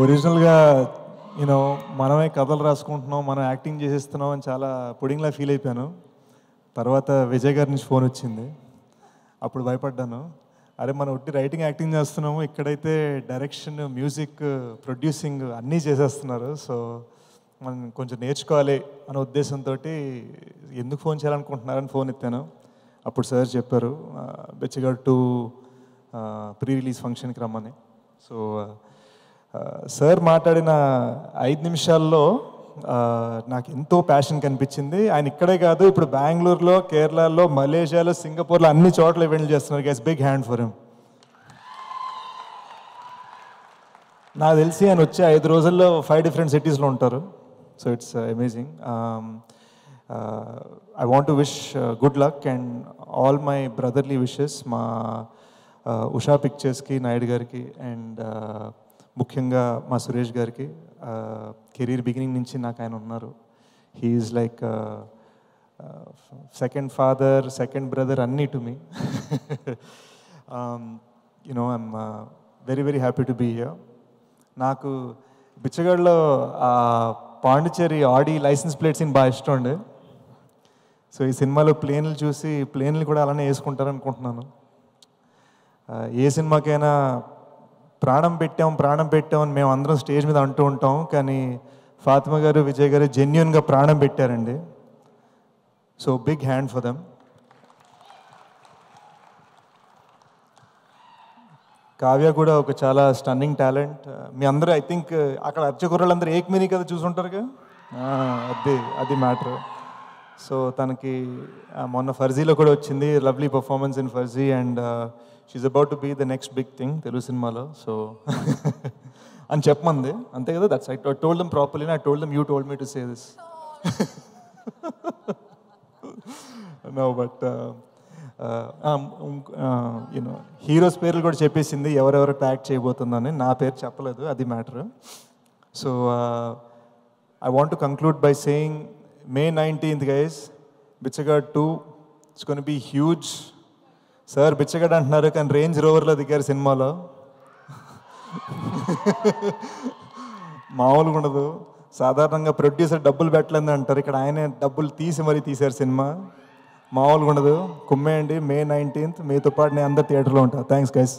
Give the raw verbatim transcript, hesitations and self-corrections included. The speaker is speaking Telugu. ఒరిజినల్గా యూనో మనమే కథలు రాసుకుంటున్నాం, మనం యాక్టింగ్ చేసేస్తున్నాం అని చాలా పుడింగ్లా ఫీల్ అయిపోయాను. తర్వాత విజయ్ గారి నుంచి ఫోన్ వచ్చింది, అప్పుడు భయపడ్డాను. అరే మనం ఒట్టి రైటింగ్ యాక్టింగ్ చేస్తున్నాము, ఇక్కడైతే డైరెక్షన్, మ్యూజిక్, ప్రొడ్యూసింగ్ అన్నీ చేసేస్తున్నారు. సో మనం కొంచెం నేర్చుకోవాలి అనే ఉద్దేశంతో ఎందుకు ఫోన్ చేయాలనుకుంటున్నారని ఫోన్ ఎత్తాను. అప్పుడు సార్ చెప్పారు బిచ్చగాడు టూ ప్రీ రిలీజ్ ఫంక్షన్కి రమ్మని. సో సార్ మాట్లాడిన ఐదు నిమిషాల్లో నాకు ఎంతో ప్యాషన్ కనిపించింది. ఆయన ఇక్కడే కాదు, ఇప్పుడు బెంగళూరులో, కేరళలో, మలేషియాలో, సింగపూర్లో అన్ని చోట్ల ఈవెంట్లు చేస్తున్నారు. Guys big hand for him. నాకు తెలిసి ఆయన వచ్చి ఐదు రోజుల్లో ఫైవ్ డిఫరెంట్ సిటీస్లో ఉంటారు. So it's amazing. I want to wish good luck and all my brotherly wishes మా ఉషా పిక్చర్స్కి, నాయుడు గారికి, అండ్ ముఖ్యంగా మా సురేష్ గారికి. కెరీర్ బిగినింగ్ నుంచి నాకు ఆయన ఉన్నారు. He is like second father, second brother అన్నీ to me. You know I'm very very happy to be here. నాకు బిచ్చగాడులో పాండిచ్చేరి ఆడి లైసెన్స్ ప్లేట్స్ బాగా ఇష్టం అండి. సో ఈ సినిమాలో ప్లేన్లు చూసి ప్లేన్లు కూడా అలానే వేసుకుంటారనుకుంటున్నాను. ఏ సినిమాకైనా ప్రాణం పెట్టాం ప్రాణం పెట్టాం అని మేము అందరం స్టేజ్ మీద అంటూ ఉంటాం, కానీ ఫాతిమా గారు, విజయ్ గారు జెన్యున్గా ప్రాణం పెట్టారండి. So big hand for them. Kavya కూడా ఒక చాలా స్టన్నింగ్ టాలెంట్. మీ అందరూ ఐ థింక్ అక్కడ అర్చకురాళ్ళందరూ ఏక్మిని కదా చూసుంటారుగా, అది అది మ్యాటర్. సో తనకి మొన్న ఫర్జీలో కూడా వచ్చింది, lovely performance in Farzi, and she is about to be the next big thing Telugu సినిమాలో. సో అని చెప్పమంది అంతే కదా. That's I told them properly, I told them you told me to say this. No but you know heroes పేర్లు కూడా చెప్పేసింది, ఎవరెవరు ట్యాగ్ చేయబోతుందని. నా పేరు చెప్పలేదు, అది matter. So I want to conclude by saying May nineteenth guys, Bichagadu two, it's gonna be huge. Sir Bichagadu అంటున్నారు కానీ రేంజ్ రోవర్లో దిగారు సినిమాలో, మామూలుగా ఉండదు. సాధారణంగా ప్రొడ్యూసర్ డబ్బులు పెట్టలేదు అంటారు, ఇక్కడ ఆయనే డబ్బులు తీసి మరీ తీశారు సినిమా. మామూలుగా ఉండదు, కుమ్మేయండి. మే నైన్టీన్త్ మీతో పాటు నేను అందరు థియేటర్లో ఉంటాను. Thanks guys.